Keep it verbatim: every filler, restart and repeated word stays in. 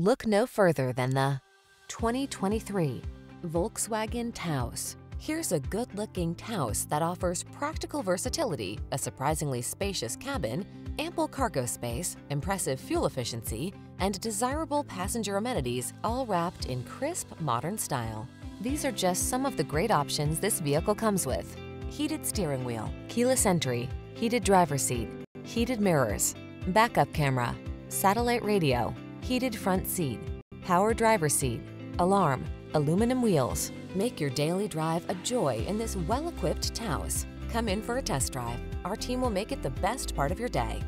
Look no further than the twenty twenty-three Volkswagen Taos. Here's a good-looking Taos that offers practical versatility, a surprisingly spacious cabin, ample cargo space, impressive fuel efficiency, and desirable passenger amenities, all wrapped in crisp, modern style. These are just some of the great options this vehicle comes with: heated steering wheel, keyless entry, heated driver's seat, heated mirrors, backup camera, satellite radio, heated front seat, power driver's seat, alarm, aluminum wheels. Make your daily drive a joy in this well-equipped Taos. Come in for a test drive. Our team will make it the best part of your day.